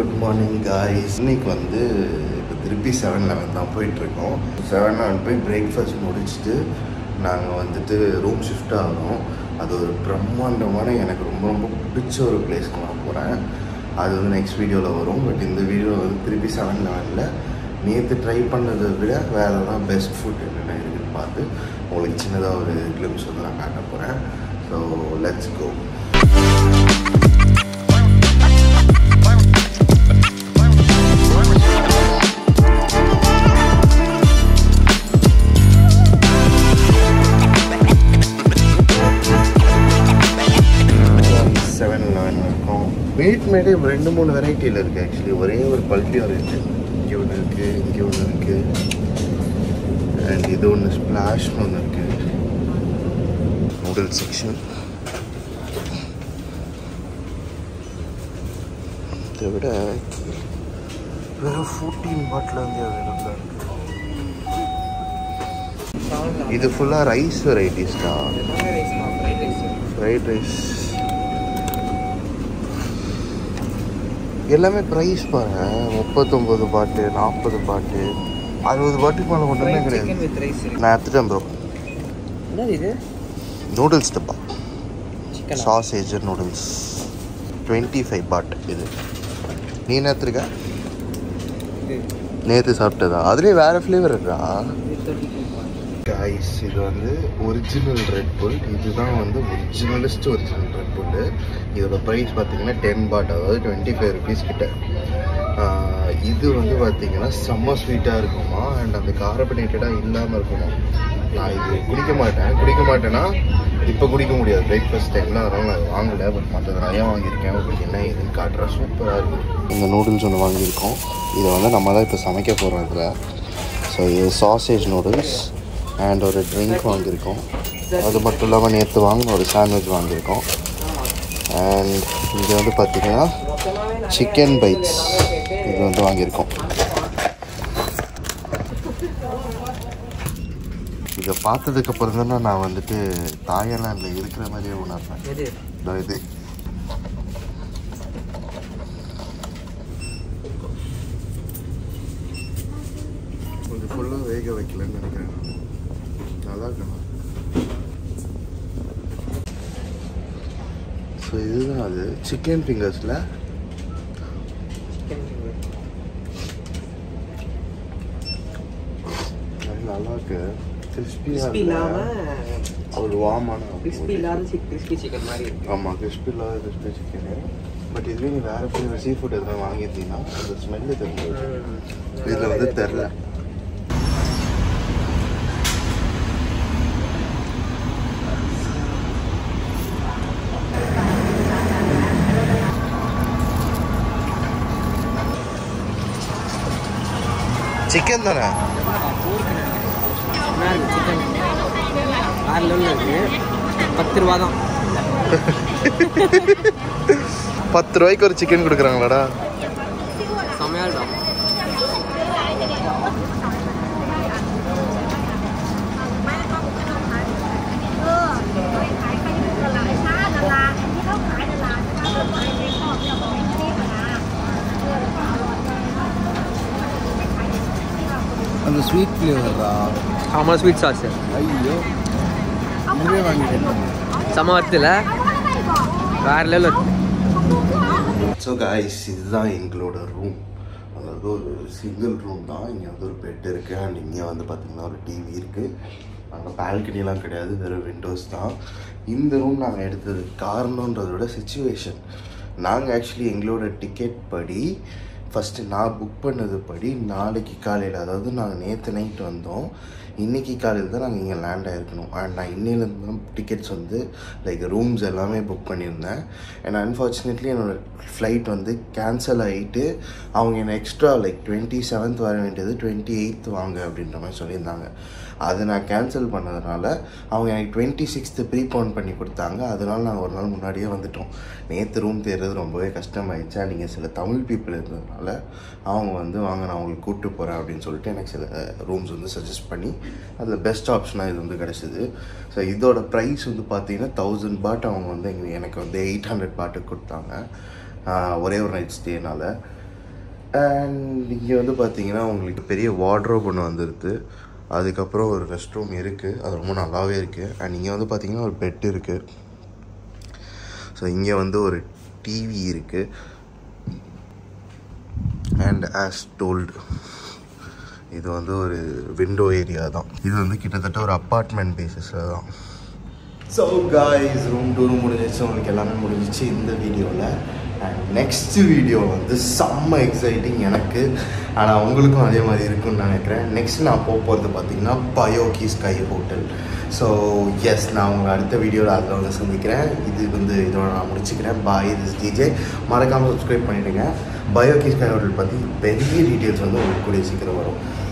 Good morning guys. இன்னைக்கு வந்து இப்போ திருப்பி 7-Eleven தான் போயிட்டுருக்கோம். 7-Eleven போய் பிரேக்ஃபாஸ்ட் முடிச்சுட்டு நாங்கள் வந்துட்டு ரூம் ஷிஃப்ட் ஆகிறோம். அது ஒரு பிரம்மாண்டமான எனக்கு ரொம்ப ரொம்ப பிடிச்ச ஒரு பிளேஸ்க்கு நான் போகிறேன். அது வந்து நெக்ஸ்ட் வீடியோவில் வரும். பட் இந்த வீடியோவில் வந்து திருப்பி 7-Elevenல நேற்று ட்ரை பண்ணதை விட வேறு தான் பெஸ்ட் ஃபுட் என்னென்ன இருக்குதுன்னு பார்த்து உங்களுக்கு சின்னதாக ஒரு கிளிம்ஸ் வந்து நான் காட்ட போகிறேன். ஸோ லெட்ஸ் கோ. மீட்மேடே ரெண்டு மூணு வெரைட்டியில் இருக்குது. ஆக்சுவலி ஒரே ஒரு பல்ட்டியாக இருக்குது. இங்கே ஒன்று இருக்குது, இங்கே ஒன்று இருக்குது, அண்ட் இது ஒன்று ஸ்ப்ளாஷ்னு ஒன்று இருக்குது. Noodle section. இதை விட வெறும் 14 பாட்டில் வந்து அவைலபிளாக இருக்குது. இது ஃபுல்லாக ரைஸ் வெரைட்டிஸ் தான். ஃப்ரைட் ரைஸ் எல்லாமே ப்ரைஸ் பாருங்க. 39 பாட்டு, 40 பாட்டு, 60 பாட்டுக்கு மேலே ஒன்றுமே கிடையாது. நான் எடுத்துட்டேன் ப்ரோ. இது நூடுல்ஸ் டப்பா, சாசேஜ் நூடுல்ஸ் 25 பாட். இது நீ என்ன எடுத்துருக்க? நேற்று சாப்பிட்டதா? அதுலேயே வேறு ஃப்ளேவர் இருக்கா? ஐஸ் இது வந்து ஒரிஜினல் ரெட் புல். இதுதான் வந்து ஒரிஜினல் ரெட் புல்லு. இதோட ப்ரைஸ் பார்த்தீங்கன்னா 10 பாட், அதாவது 25 ருபீஸ் கிட்ட. இது வந்து பார்த்தீங்கன்னா செம்ம ஸ்வீட்டாக இருக்குமா, அண்ட் அந்த கார்பனேட்டடாக இல்லாமல் இருக்குமா. நான் இது குடிக்க மாட்டேன்னா இப்போ குடிக்க முடியாது. பிரேக்ஃபாஸ்ட் டைமில் அதனால் நான் வாங்கலை. பட் மற்றது நிறையா வாங்கியிருக்கேன். அப்படி என்ன இதுன்னு காட்டுறேன். சூப்பராக இருக்கும். இந்த நூடுல்ஸ் ஒன்று வாங்கியிருக்கோம். இதை வந்து நம்ம தான் இப்போ சமைக்க போகிறோம் இதில். ஸோ இது சாசேஜ் நூடுல்ஸ் அண்ட் ஒரு ட்ரிங்க் வாங்கியிருக்கோம். அது மட்டும் இல்லாமல் நேற்று வாங்கின ஒரு சாண்ட்விச் வாங்கியிருக்கோம். அண்ட் இங்கே வந்து பார்த்திங்கன்னா சிக்கன் பைட்ஸ் இது வந்து வாங்கியிருக்கோம். இதை பார்த்ததுக்கப்புறம் தான் நான் வந்துட்டு தாய்லாண்டில் இருக்கிற மாதிரியே உணர்றேன். இது கொஞ்சம் ஃபுல்லாக வேக வைக்கலன்னு நினைக்கிறேன். ஸோ இதுதான் அது சிக்கன் ஃபிங்கர்ஸில் நல்லா இருக்கு. ஒரு வார்மான ஆமாம், கிறிஸ்பி இல்லாத கிறிஸ்பி சிக்கனு. பட் இதுவே நீ வேறு ஃபிளேவர் சீ ஃபுட் எதுவும் வாங்கியிருந்தீங்கன்னா அந்த ஸ்மெல்லு தெரிஞ்சது. இதில் வந்து தெரில. சிக்கன் தானே? சிக்கன் வேறு லெவலில் இருக்கு. 10 ரூபா தான். 10 ரூபாய்க்கு ஒரு சிக்கன் கொடுக்குறாங்களாடா? சமையல் தான். அந்த ஸ்வீட் ஃப்ளேவரா? ஆமாம், ஸ்வீட் சாஸ். ஐயோ, இதுவே வாங்கிட்டேன். சமவத்தில் வேறு லெவலில் இருக்குது. ஸோ காய்ஸ், இதுதான் எங்களோட ரூம். அதாவது ஒரு சிங்கிள் ரூம் தான். இங்கே வந்து ஒரு பெட் இருக்குது, அண்ட் இங்கே வந்து பார்த்திங்கன்னா ஒரு டிவி இருக்குது. அங்கே பால்கனிலாம் கிடையாது, வெறும் விண்டோஸ் தான். இந்த ரூம் நாங்கள் எடுத்தது காரணன்றதோட சிச்சுவேஷன். நாங்கள் ஆக்சுவலி எங்களோட டிக்கெட் படி ஃபஸ்ட்டு நான் புக் பண்ணது படி நாளைக்கு காலையில், அதாவது நாங்கள் நேற்று நைட்டு வந்தோம், இன்றைக்கி காலையில் தான் நாங்கள் இங்கே லேண்ட் ஆகிருக்கணும். அண்ட் நான் இன்னிலேருந்து டிக்கெட்ஸ் வந்து லைக் ரூம்ஸ் எல்லாமே புக் பண்ணியிருந்தேன். அண்ட் அன்ஃபார்ச்சுனேட்லி என்னோடய ஃப்ளைட் வந்து கேன்சல் ஆகிட்டு அவங்க என்னை எக்ஸ்ட்ரா லைக் 27th வர வேண்டியது 28th வாங்க அப்படின்ற மாதிரி சொல்லியிருந்தாங்க. அது நான் கேன்சல் பண்ணதுனால அவங்க எனக்கு 26th ப்ரீபோன் பண்ணி கொடுத்தாங்க. அதனால் நாங்கள் ஒரு நாள் முன்னாடியே வந்துவிட்டோம். நேற்று ரூம் தேடுறது ரொம்பவே கஷ்டமாயிடுச்சு. நீங்கள் சில தமிழ் பீப்புள் இருந்ததுனால அவங்க வந்து வாங்க நான் அவங்களுக்கு கூப்பிட்டு போகிறேன் அப்படின்னு சொல்லிட்டு எனக்கு சில ரூம்ஸ் வந்து சஜஸ்ட் பண்ணி அதில் பெஸ்ட் ஆப்ஷனாக இது வந்து கிடச்சிது. ஸோ இதோட ப்ரைஸ் வந்து பார்த்திங்கன்னா 1000 பாட் அவங்க வந்து எனக்கு வந்து 800 பாட்டுக்கு கொடுத்தாங்க ஒரே ஒரு நைட் ஸ்டேனால். And here you can see a wardrobe. There is a restroom. And here you can see a bed. So here is a TV. And as told, this is a window area. This is an apartment basis. So guys, room to room in the video. And next video is super exciting and I will tell you about next na Baiyoke Sky Hotel. So yes, I will see you video. This is bye, this DJ. Subscribe to Baiyoke Sky Hotel. Very details.